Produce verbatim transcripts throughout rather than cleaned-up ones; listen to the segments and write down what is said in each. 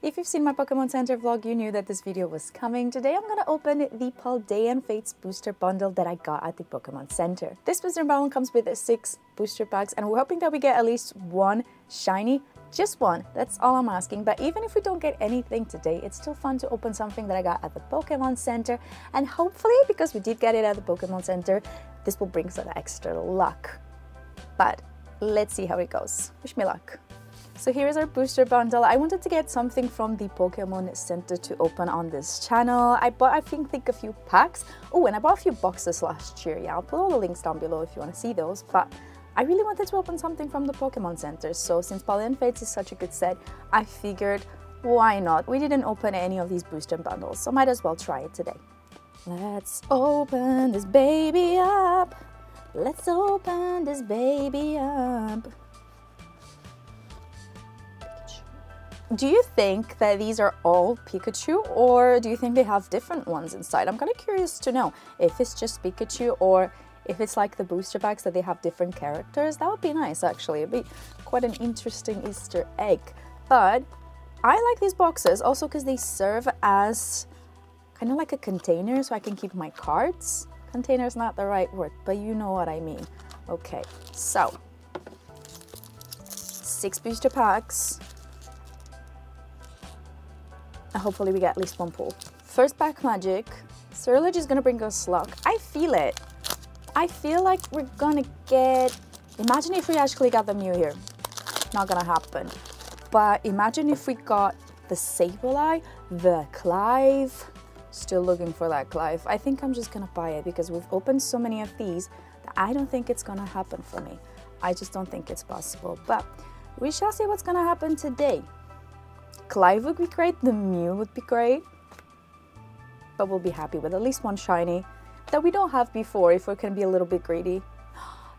If you've seen my Pokémon Center vlog, you knew that this video was coming. Today I'm going to open the Paldean Fates booster bundle that I got at the Pokémon Center. This booster bundle comes with six booster packs and we're hoping that we get at least one shiny. Just one, that's all I'm asking. But even if we don't get anything today, it's still fun to open something that I got at the Pokémon Center. And hopefully, because we did get it at the Pokémon Center, this will bring some extra luck. But let's see how it goes. Wish me luck. So here is our booster bundle. I wanted to get something from the Pokémon Center to open on this channel. I bought, I think, think a few packs. Oh, and I bought a few boxes last year. Yeah, I'll put all the links down below if you want to see those. But I really wanted to open something from the Pokémon Center, so since Paldean Fates is such a good set, I figured why not? We didn't open any of these booster bundles, so might as well try it today. Let's open this baby up. Let's open this baby up. Pikachu. Do you think that these are all Pikachu, or do you think they have different ones inside? I'm kind of curious to know if it's just Pikachu or if it's like the booster packs that they have different characters. That would be nice, actually. It'd be quite an interesting Easter egg. But I like these boxes also because they serve as kind of like a container, so I can keep my cards. Container's not the right word, but you know what I mean. Okay, so six booster packs. And hopefully we get at least one pull. First pack magic. Surge is gonna bring us luck. I feel it. I feel like we're gonna get... Imagine if we actually got the Mew here. Not gonna happen. But imagine if we got the Sableye, the Clive. Still looking for that Clive. I think I'm just gonna buy it because we've opened so many of these that I don't think it's gonna happen for me. I just don't think it's possible. But we shall see what's gonna happen today. Clive would be great. The Mew would be great. But we'll be happy with at least one shiny that we don't have before, if we can be a little bit greedy.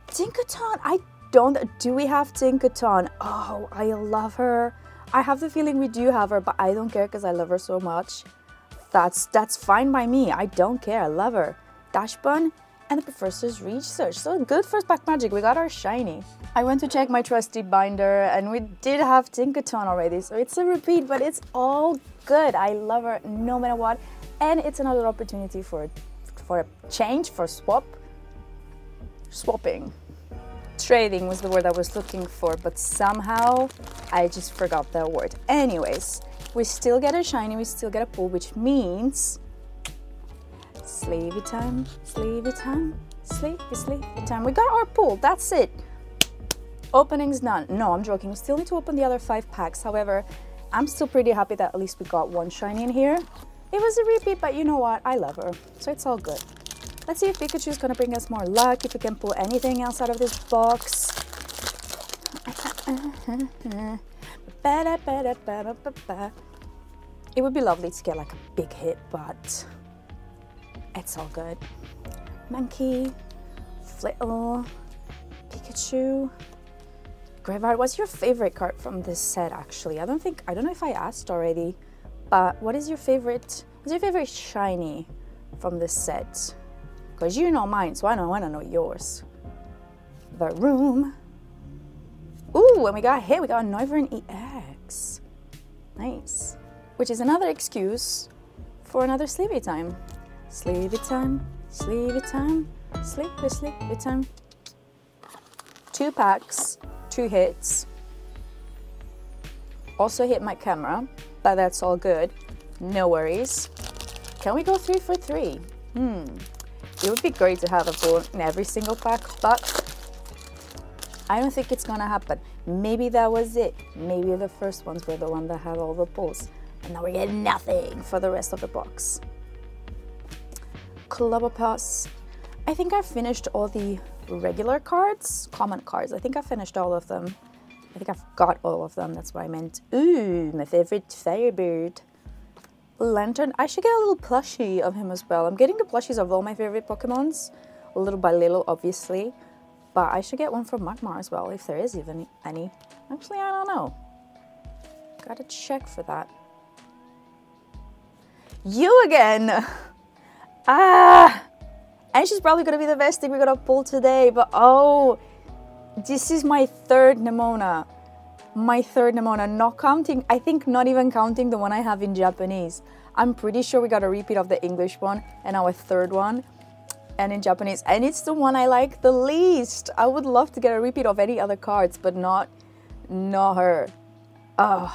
Tinkaton! I don't... Do we have Tinkaton? Oh, I love her. I have the feeling we do have her, but I don't care because I love her so much. That's that's fine by me. I don't care. I love her. Dashbun and the Professor's Research. So good first pack magic. We got our shiny. I went to check my trusty binder and we did have Tinkaton already. So it's a repeat, but it's all good. I love her no matter what. And it's another opportunity for it. For a change, for swap, swapping. Trading was the word I was looking for, but somehow I just forgot that word. Anyways, we still get a shiny, we still get a pull, which means sleepy time, sleepy time, sleepy, sleepy time. We got our pull, that's it. Opening's done. No, I'm joking. We still need to open the other five packs. However, I'm still pretty happy that at least we got one shiny in here. It was a repeat, but you know what? I love her, so it's all good. Let's see if Pikachu's gonna bring us more luck, if we can pull anything else out of this box. It would be lovely to get like a big hit, but it's all good. Mankey, Flittle, Pikachu. Graveyard, what's your favorite card from this set, actually? I don't think, I don't know if I asked already. But what is your favorite, what's your favorite shiny from this set? Because you know mine, so I don't want to know yours. The Room. Ooh, and we got a hit, we got a Noivern E X. Nice. Which is another excuse for another sleepy time. Sleepy time, sleepy time, sleepy, sleepy time. Two packs, two hits. Also hit my camera. But that's all good. No worries. Can we go three for three? Hmm. It would be great to have a pull in every single pack, but I don't think it's gonna happen. Maybe that was it. Maybe the first ones were the one that had all the pulls. And now we get nothing for the rest of the box. Clubhouse. I think I finished all the regular cards, common cards. I think I finished all of them. I think I've got all of them, that's what I meant. Ooh, my favorite Firebird. Lantern, I should get a little plushie of him as well. I'm getting the plushies of all my favorite Pokémons, little by little, obviously. But I should get one from Magmar as well, if there is even any. Actually, I don't know. Gotta check for that. You again! Ah! And she's probably gonna be the best thing we're gonna pull today, but oh... This is my third Nemona. my third Nemona, not counting, I think not even counting the one I have in Japanese. I'm pretty sure we got a repeat of the English one and our third one, and in Japanese, and it's the one I like the least. I would love to get a repeat of any other cards, but not, not her. Ugh.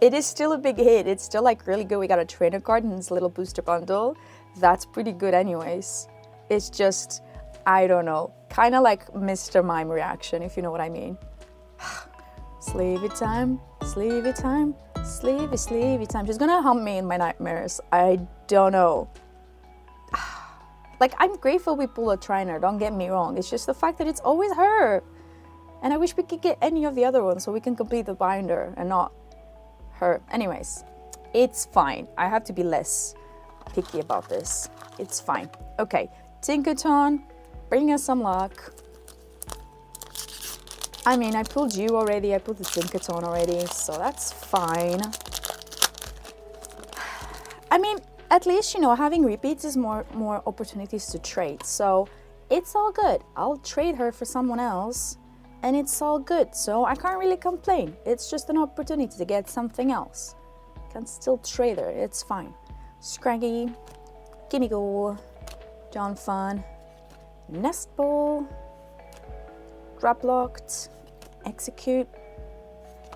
It is still a big hit. It's still like really good. We got a trainer card in this little booster bundle. That's pretty good anyways. It's just, I don't know, kind of like Mister Mime reaction, if you know what I mean. Sleepy time, sleepy time, sleepy, sleepy time. She's gonna hump me in my nightmares. I don't know. Like, I'm grateful we pull a trainer, don't get me wrong. It's just the fact that it's always her. And I wish we could get any of the other ones so we can complete the binder and not her. Anyways, it's fine. I have to be less picky about this. It's fine. Okay, Tinkaton, bring us some luck. I mean, I pulled you already. I pulled the Tinkaton already, so that's fine. I mean, at least, you know, having repeats is more more opportunities to trade, so it's all good. I'll trade her for someone else and it's all good, so I can't really complain. It's just an opportunity to get something else. Can still trade her, it's fine. Scraggy, Gimme Ghoul, John Fun, Nest Ball, Drop Locked, Execute,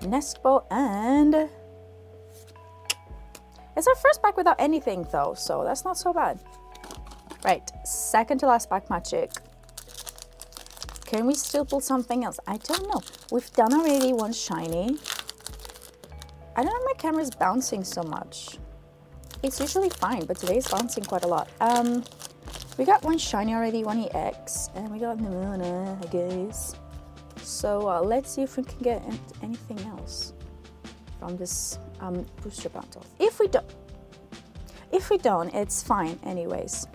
Nest Ball, and it's our first pack without anything though, so that's not so bad. Right, second to last pack magic. Can we still pull something else? I don't know. We've done already one shiny. I don't know if my camera's bouncing so much. It's usually fine, but today's bouncing quite a lot. Um, we got one shiny already, one E X, and we got Nemona, I guess. So uh, let's see if we can get anything else from this um, booster bundle. If we don't, if we don't, it's fine anyways.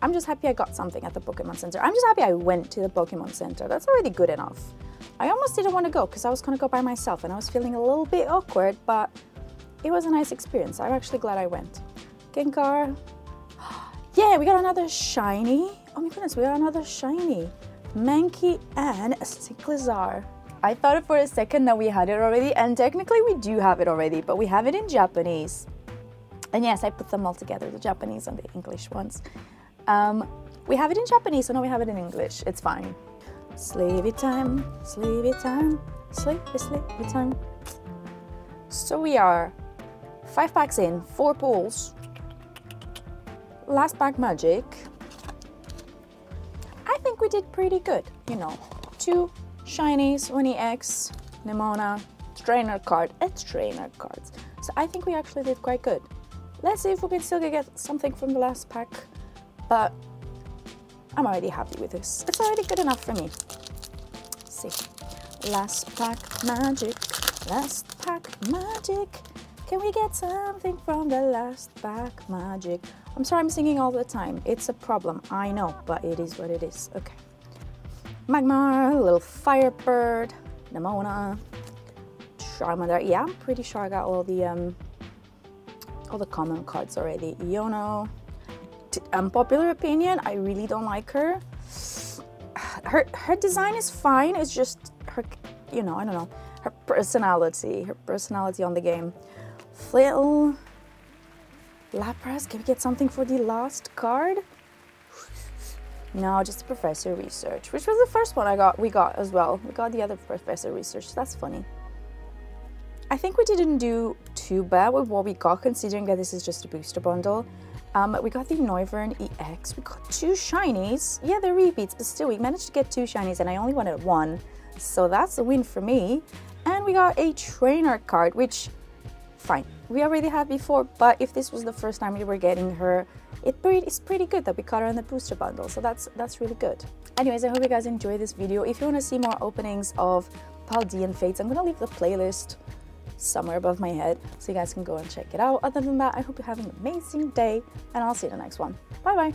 I'm just happy I got something at the Pokémon Center. I'm just happy I went to the Pokémon Center. That's already good enough. I almost didn't want to go because I was going to go by myself and I was feeling a little bit awkward, but it was a nice experience. I'm actually glad I went. Gengar. Yeah, we got another shiny. Oh my goodness, we got another shiny. Mankey and Cyclizar. I thought for a second that we had it already, and technically we do have it already, but we have it in Japanese. And yes, I put them all together, the Japanese and the English ones. Um, we have it in Japanese, so now we have it in English. It's fine. Sleepy time, sleepy time, sleepy, sleepy time. So we are five packs in, four pulls. Last pack magic. I think we did pretty good, you know. Two shinies, one E X, Nemona, trainer card, and trainer cards. So I think we actually did quite good. Let's see if we can still get something from the last pack. But I'm already happy with this. It's already good enough for me. Let's see. Last pack magic. Last pack magic. Can we get something from the last pack magic? I'm sorry I'm singing all the time. It's a problem. I know, but it is what it is. Okay. Magmar, little Firebird, Nemona, Charmander. Yeah, I'm pretty sure I got all the um all the common cards already. Iono. Unpopular opinion, I really don't like her. Her her design is fine, it's just her, you know, I don't know, her personality, her personality on the game. Flittle, Lapras, can we get something for the last card? No, just Professor Research, which was the first one I got, we got as well. We got the other Professor Research, that's funny. I think we didn't do too bad with what we got, considering that this is just a booster bundle. Um, we got the Noivern E X, we got two shinies, yeah they're repeats, but still we managed to get two shinies and I only wanted one, so that's a win for me. And we got a trainer card, which, fine, we already had before, but if this was the first time we were getting her, it pretty, it's pretty good that we got her in the booster bundle, so that's, that's really good. Anyways, I hope you guys enjoyed this video. If you want to see more openings of Paldean Fates, I'm going to leave the playlist somewhere above my head so you guys can go and check it out. Other than that, I hope you're having an amazing day and I'll see you in the next one. Bye bye.